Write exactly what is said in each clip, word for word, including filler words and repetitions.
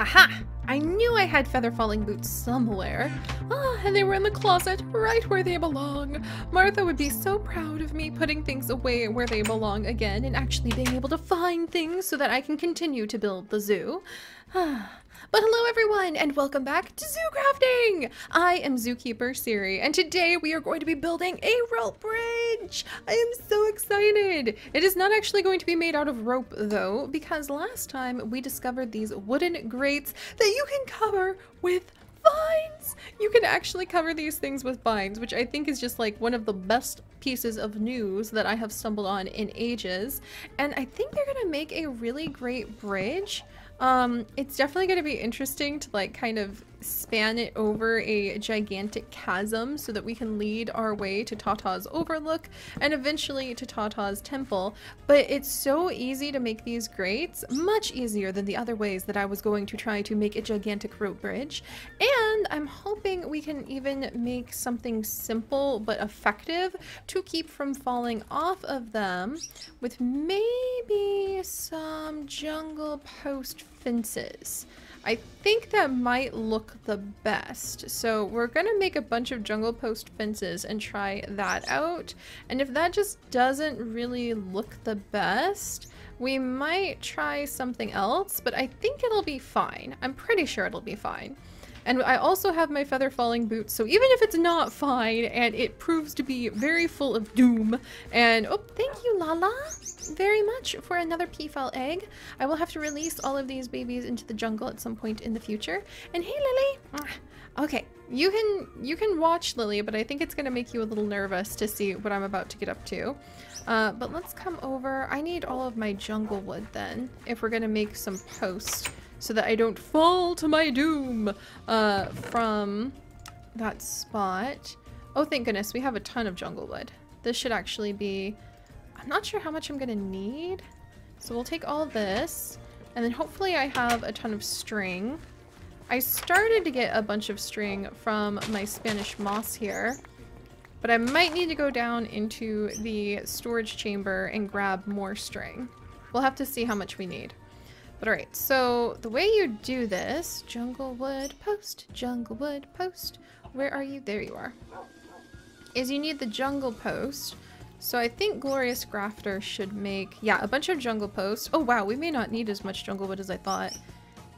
Aha! I knew I had feather falling boots somewhere. Ah, and they were in the closet, right where they belong. Martha would be so proud of me putting things away where they belong again and actually being able to find things so that I can continue to build the zoo. Ah. But hello everyone, and welcome back to Zoo Crafting! I am Zookeeper Siri, and today we are going to be building a rope bridge! I am so excited! It is not actually going to be made out of rope though, because last time we discovered these wooden grates that you can cover with vines! You can actually cover these things with vines, which I think is just like one of the best pieces of news that I have stumbled on in ages. And I think they're gonna make a really great bridge. Um, it's definitely going to be interesting to like kind of span it over a gigantic chasm so that we can lead our way to Tata's Overlook and eventually to Tata's Temple, but it's so easy to make these grates, much easier than the other ways that I was going to try to make a gigantic rope bridge, and I'm hoping we can even make something simple but effective to keep from falling off of them with maybe some jungle post fences. I think that might look the best. So we're gonna make a bunch of jungle post fences and try that out. And if that just doesn't really look the best, we might try something else, but I think it'll be fine. I'm pretty sure it'll be fine. And I also have my feather falling boots, so even if it's not fine and it proves to be very full of doom, and oh, thank you Lala very much for another peafowl egg. I will have to release all of these babies into the jungle at some point in the future. And hey Lily! Okay, you can you can watch Lily, but I think it's gonna make you a little nervous to see what I'm about to get up to. Uh, but let's come over. I need all of my jungle wood then, if we're gonna make some posts, so that I don't fall to my doom uh, from that spot. Oh, thank goodness, we have a ton of jungle wood. This should actually be, I'm not sure how much I'm gonna need. So we'll take all this, and then hopefully I have a ton of string. I started to get a bunch of string from my Spanish moss here, but I might need to go down into the storage chamber and grab more string. We'll have to see how much we need. But all right, so the way you do this, jungle wood post, jungle wood post, where are you? There you are. Is you need the jungle post. So I think Glorious Grafter should make, yeah, a bunch of jungle posts. Oh wow, we may not need as much jungle wood as I thought.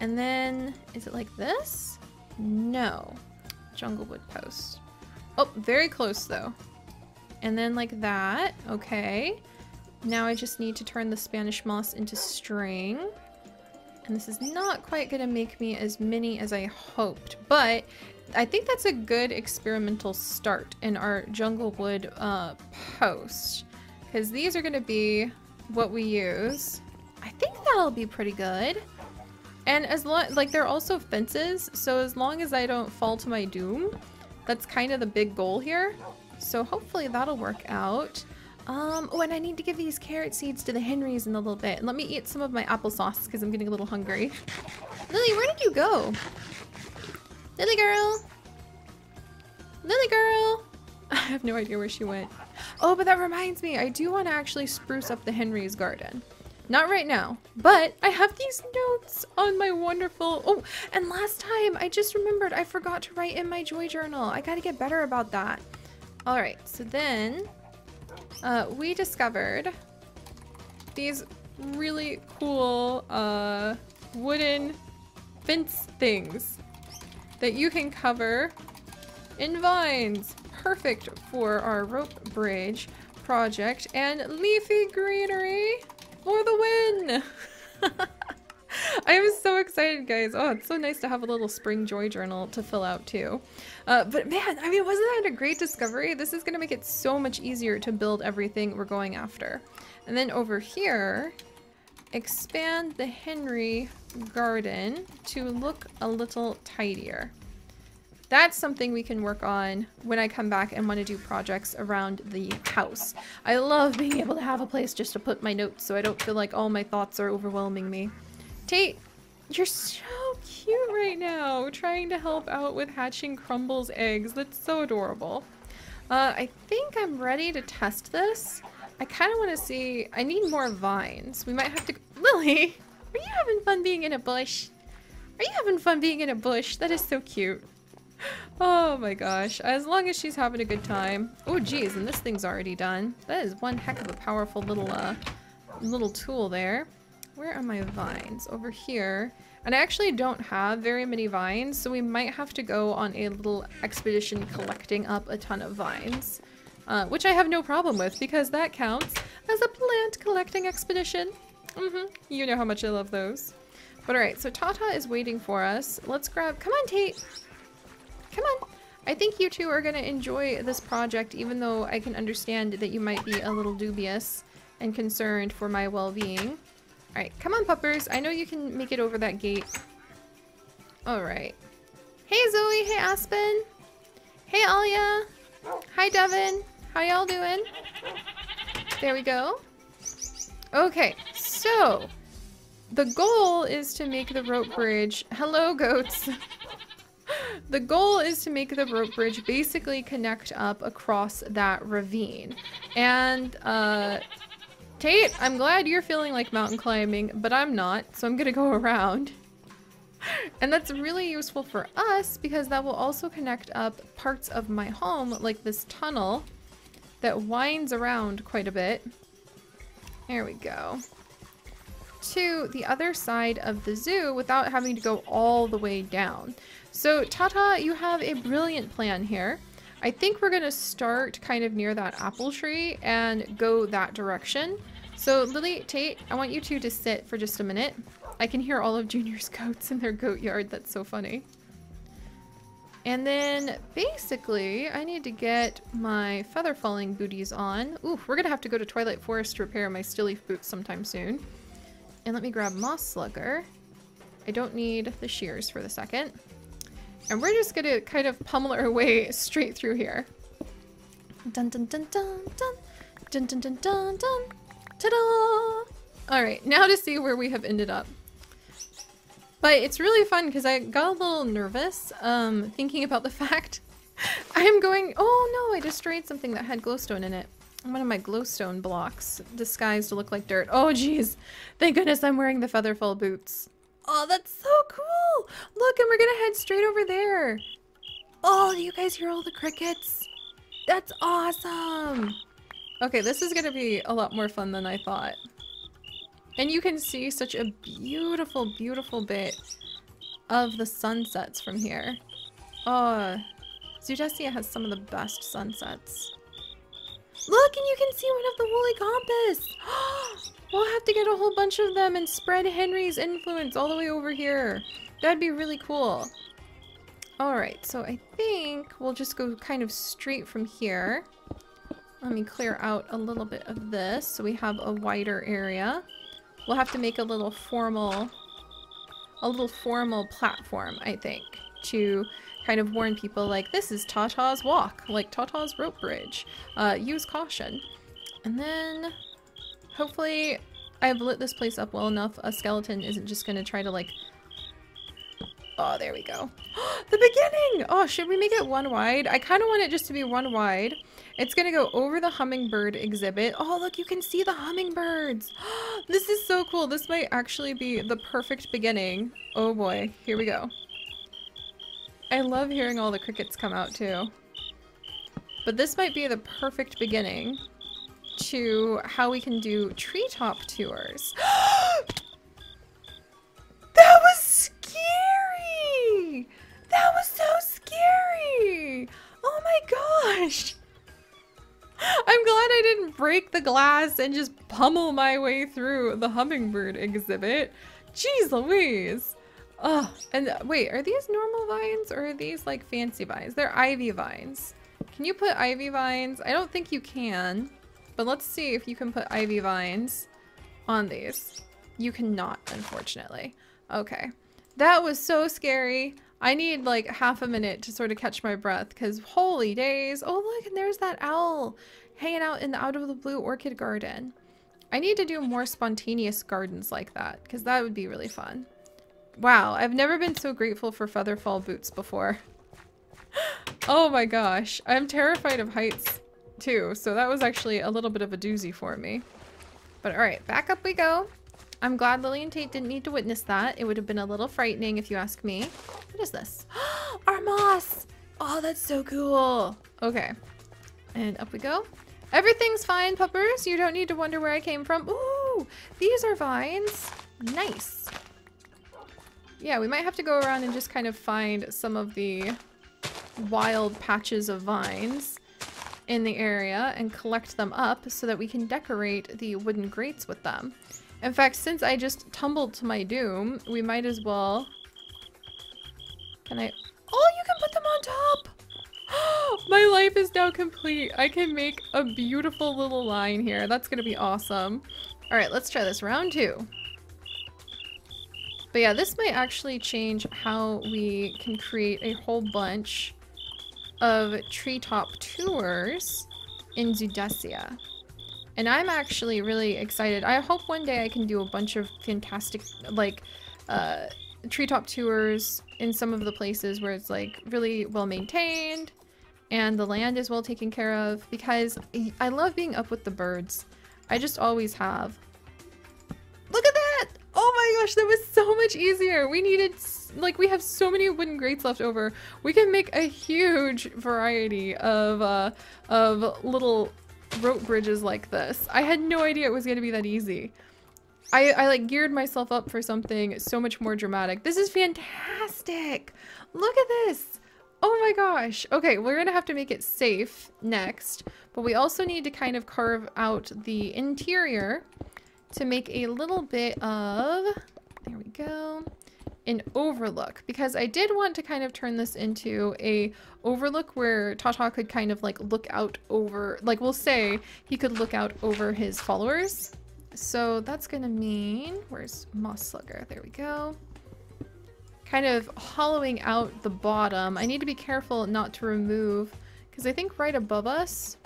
And then, is it like this? No, jungle wood post. Oh, very close though. And then like that, okay. Now I just need to turn the Spanish moss into string. And this is not quite gonna make me as many as I hoped, but I think that's a good experimental start in our jungle wood uh, post, because these are gonna be what we use. I think that'll be pretty good. And as long, like they're also fences, so as long as I don't fall to my doom, that's kind of the big goal here. So hopefully that'll work out. Um, oh, and I need to give these carrot seeds to the Henrys in a little bit. And let me eat some of my applesauce because I'm getting a little hungry. Lily, where did you go? Lily girl! Lily girl! I have no idea where she went. Oh, but that reminds me, I do want to actually spruce up the Henrys' garden. Not right now, but I have these notes on my wonderful... Oh, and last time, I just remembered I forgot to write in my joy journal. I gotta get better about that. All right, so then... Uh, we discovered these really cool uh, wooden fence things that you can cover in vines. Perfect for our rope bridge project, and leafy greenery for the win! I am so excited, guys. Oh, it's so nice to have a little spring joy journal to fill out too. Uh, but man, I mean, wasn't that a great discovery? This is gonna make it so much easier to build everything we're going after. And then over here, expand the Henry garden to look a little tidier. That's something we can work on when I come back and want to do projects around the house. I love being able to have a place just to put my notes so I don't feel like all my thoughts are overwhelming me. Tate, you're so cute right now, trying to help out with hatching Crumble's eggs. That's so adorable. Uh, I think I'm ready to test this. I kind of want to see, I need more vines. We might have to, Lily, are you having fun being in a bush? Are you having fun being in a bush? That is so cute. Oh my gosh. As long as she's having a good time. Oh geez, and this thing's already done. That is one heck of a powerful little uh little tool there. Where are my vines? Over here. And I actually don't have very many vines, so we might have to go on a little expedition collecting up a ton of vines. Uh, which I have no problem with, because that counts as a plant collecting expedition. Mm-hmm. You know how much I love those. But alright, so Tata is waiting for us. Let's grab- come on, Tate! Come on! I think you two are going to enjoy this project, even though I can understand that you might be a little dubious and concerned for my well-being. Alright, come on, puppers! I know you can make it over that gate. Alright. Hey, Zoe! Hey, Aspen! Hey, Alia! Hi, Devin! How y'all doing? There we go. Okay, so the goal is to make the rope bridge. Hello, goats. The goal is to make the rope bridge basically connect up across that ravine. And uh, Tate, I'm glad you're feeling like mountain climbing, but I'm not, so I'm gonna go around. And that's really useful for us because that will also connect up parts of my home, like this tunnel that winds around quite a bit. There we go. To the other side of the zoo without having to go all the way down. So Tata, you have a brilliant plan here. I think we're gonna start kind of near that apple tree and go that direction. So Lily, Tate, I want you two to sit for just a minute. I can hear all of Junior's goats in their goat yard. That's so funny. And then basically I need to get my feather falling booties on. Ooh, we're gonna have to go to Twilight Forest to repair my still leaf boots sometime soon. And let me grab Moss Slugger. I don't need the shears for the second. And we're just gonna kind of pummel our way straight through here. Dun dun dun dun dun dun dun dun dun dun. Ta-da! Alright, now to see where we have ended up. But it's really fun because I got a little nervous um, thinking about the fact I'm going- oh no, I destroyed something that had glowstone in it. One of my glowstone blocks disguised to look like dirt. Oh geez, thank goodness I'm wearing the featherfall boots. Oh, that's so cool! Look, and we're gonna head straight over there. Oh, do you guys hear all the crickets? That's awesome! Okay, this is gonna be a lot more fun than I thought. And you can see such a beautiful, beautiful bit of the sunsets from here. Oh, Zudessia has some of the best sunsets. Look, and you can see one of the Woolly Gompus! We'll have to get a whole bunch of them and spread Henry's influence all the way over here. That'd be really cool. Alright, so I think we'll just go kind of straight from here. Let me clear out a little bit of this so we have a wider area. We'll have to make a little formal, a little formal platform, I think, to kind of warn people like, this is Tata's Walk, like Tata's Rope Bridge. Uh, use caution. And then hopefully I've lit this place up well enough a skeleton isn't just gonna try to like... Oh, there we go. The beginning! Oh, should we make it one wide? I kind of want it just to be one wide. It's gonna go over the hummingbird exhibit. Oh, look, you can see the hummingbirds. This is so cool. This might actually be the perfect beginning. Oh boy, here we go. I love hearing all the crickets come out too. But this might be the perfect beginning to how we can do treetop tours. That was scary! That was so scary! Oh my gosh! I'm glad I didn't break the glass and just pummel my way through the hummingbird exhibit. Jeez Louise! Oh, and wait, are these normal vines or are these like fancy vines? They're ivy vines. Can you put ivy vines? I don't think you can, but let's see if you can put ivy vines on these. You cannot, unfortunately. Okay. That was so scary. I need like half a minute to sort of catch my breath because holy days. Oh look, and there's that owl hanging out in the Out of the Blue Orchid Garden. I need to do more spontaneous gardens like that because that would be really fun. Wow, I've never been so grateful for featherfall boots before. Oh my gosh, I'm terrified of heights too, so that was actually a little bit of a doozy for me. But alright, back up we go. I'm glad Lily and Tate didn't need to witness that. It would have been a little frightening if you ask me. What is this? Our moss! Oh, that's so cool. Okay. And up we go. Everything's fine, puppers. You don't need to wonder where I came from. Ooh, these are vines. Nice. Yeah, we might have to go around and just kind of find some of the wild patches of vines in the area and collect them up so that we can decorate the wooden grates with them. In fact, since I just tumbled to my doom, we might as well... Can I... Oh, you can put them on top! My life is now complete. I can make a beautiful little line here. That's gonna be awesome. All right, let's try this round two. But yeah, this might actually change how we can create a whole bunch of treetop tours in Zudessia. And I'm actually really excited. I hope one day I can do a bunch of fantastic, like, uh, treetop tours in some of the places where it's like really well maintained and the land is well taken care of, because I love being up with the birds. I just always have. Look at that! Oh my gosh, that was so much easier. We needed, like, we have so many wooden grates left over. We can make a huge variety of uh, of little rope bridges like this. I had no idea it was going to be that easy. I, I like geared myself up for something so much more dramatic. This is fantastic. Look at this. Oh my gosh. Okay, we're gonna have to make it safe next, but we also need to kind of carve out the interior to make a little bit of, there we go, an overlook, because I did want to kind of turn this into a overlook where Tata could kind of like look out over, like we'll say he could look out over his followers. So that's gonna mean, where's Moss Slugger? There we go. Kind of hollowing out the bottom. I need to be careful not to remove, because I think right above us,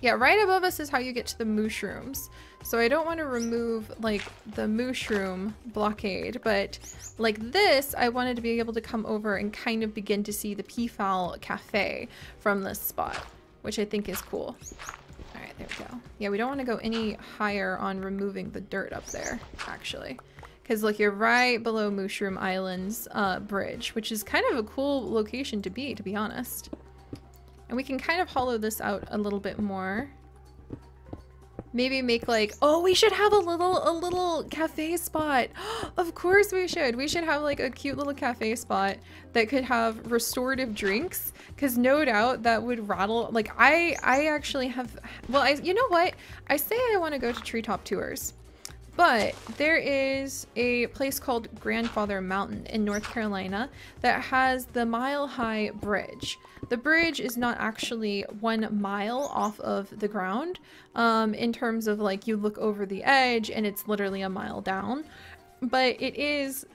yeah, right above us is how you get to the mushrooms. So I don't want to remove like the mushroom blockade, but like this, I wanted to be able to come over and kind of begin to see the Peafowl Cafe from this spot, which I think is cool. All right, there we go. Yeah, we don't want to go any higher on removing the dirt up there, actually. Because look, you're right below Mushroom Island's uh, bridge, which is kind of a cool location to be, to be honest. And we can kind of hollow this out a little bit more. Maybe make like, oh, we should have a little, a little cafe spot. Of course we should. We should have like a cute little cafe spot that could have restorative drinks, because no doubt that would rattle. Like I, I actually have, well, I, you know what? I say I want to go to treetop tours, but there is a place called Grandfather Mountain in North Carolina that has the Mile High Bridge. The bridge is not actually one mile off of the ground um, in terms of like you look over the edge and it's literally a mile down, but it is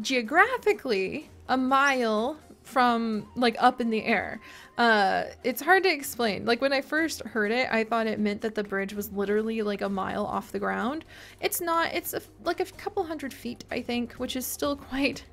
geographically a mile from like up in the air. Uh, it's hard to explain. Like when I first heard it, I thought it meant that the bridge was literally like a mile off the ground. It's not, it's a, like a couple hundred feet, I think, which is still quite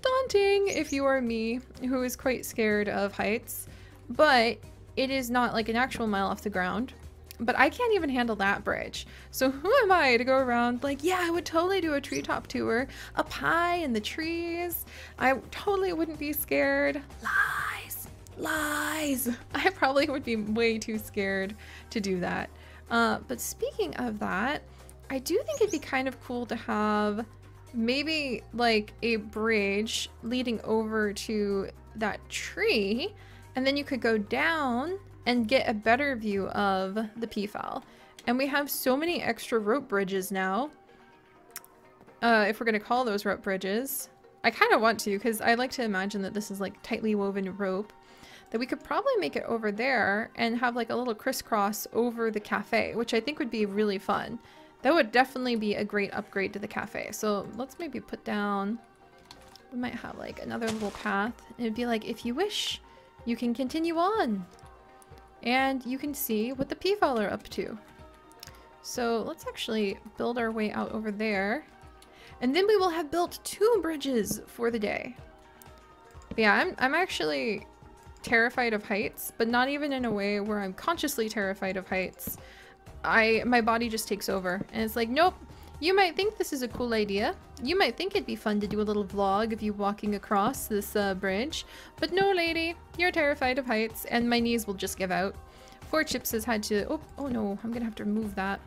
daunting if you are me, who is quite scared of heights, but it is not like an actual mile off the ground. But I can't even handle that bridge. So who am I to go around like, yeah, I would totally do a treetop tour up high in the trees. I totally wouldn't be scared. Lies, lies. I probably would be way too scared to do that. Uh, but speaking of that, I do think it'd be kind of cool to have maybe like a bridge leading over to that tree, and then you could go down and get a better view of the peafowl. And we have so many extra rope bridges now, uh, if we're gonna call those rope bridges. I kind of want to, because I like to imagine that this is like tightly woven rope, that we could probably make it over there and have like a little crisscross over the cafe, which I think would be really fun. That would definitely be a great upgrade to the cafe. So let's maybe put down, we might have like another little path. It'd be like, if you wish, you can continue on, and you can see what the peafowl are up to. So let's actually build our way out over there, and then we will have built two bridges for the day. But yeah, I'm, I'm actually terrified of heights, but not even in a way where I'm consciously terrified of heights. I, my body just takes over and it's like, nope, You might think this is a cool idea. You might think it'd be fun to do a little vlog of you walking across this uh, bridge. But no, lady, you're terrified of heights, and my knees will just give out. Poor Chips has had to... Oh, oh no, I'm gonna have to remove that.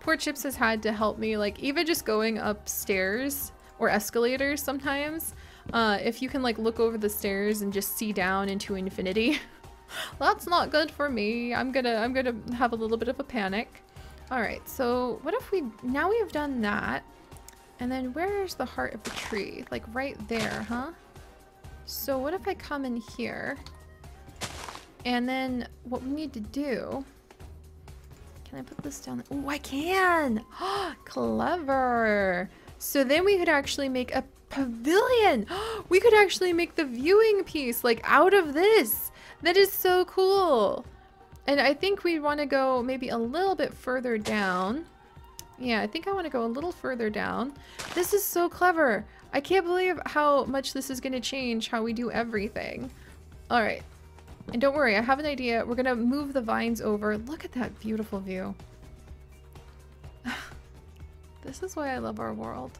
Poor Chips has had to help me, like, even just going upstairs or escalators sometimes. Uh, if you can, like, look over the stairs and just see down into infinity. That's not good for me. I'm gonna, I'm gonna have a little bit of a panic. Alright, so what if we... Now we've done that. And then where's the heart of the tree? Like, right there, huh? So what if I come in here? And then what we need to do... Can I put this down? Oh, I can! Clever! So then we could actually make a pavilion! We could actually make the viewing piece, like, out of this! That is so cool! And I think we want to go maybe a little bit further down. Yeah, I think I want to go a little further down. This is so clever. I can't believe how much this is going to change how we do everything. All right. And don't worry, I have an idea. We're going to move the vines over. Look at that beautiful view. This is why I love our world.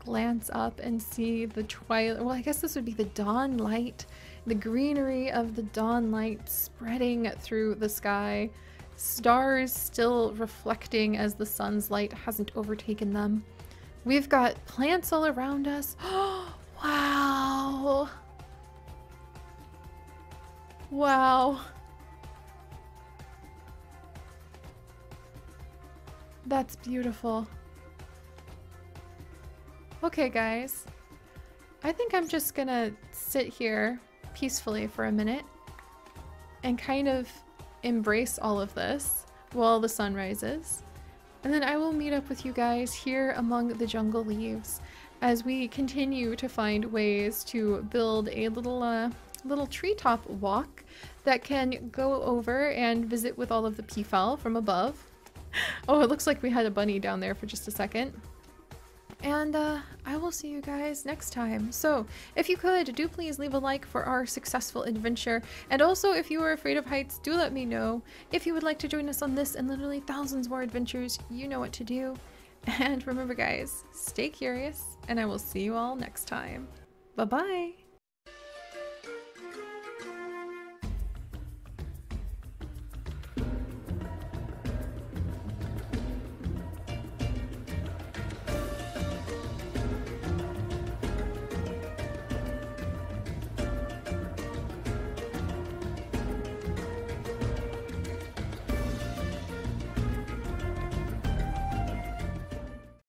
Glance up and see the twilight. Well, I guess this would be the dawn light. The greenery of the dawn light spreading through the sky, stars still reflecting as the sun's light hasn't overtaken them. We've got plants all around us. Wow! Wow! That's beautiful. Okay, guys. I think I'm just gonna sit here peacefully for a minute and kind of embrace all of this while the sun rises, and then I will meet up with you guys here among the jungle leaves as we continue to find ways to build a little uh, little treetop walk that can go over and visit with all of the peafowl from above. Oh, it looks like we had a bunny down there for just a second. And uh, I will see you guys next time. So if you could, do please leave a like for our successful adventure. And also, if you are afraid of heights, do let me know. If you would like to join us on this and literally thousands more adventures, you know what to do. And remember, guys, stay curious, and I will see you all next time. Bye-bye.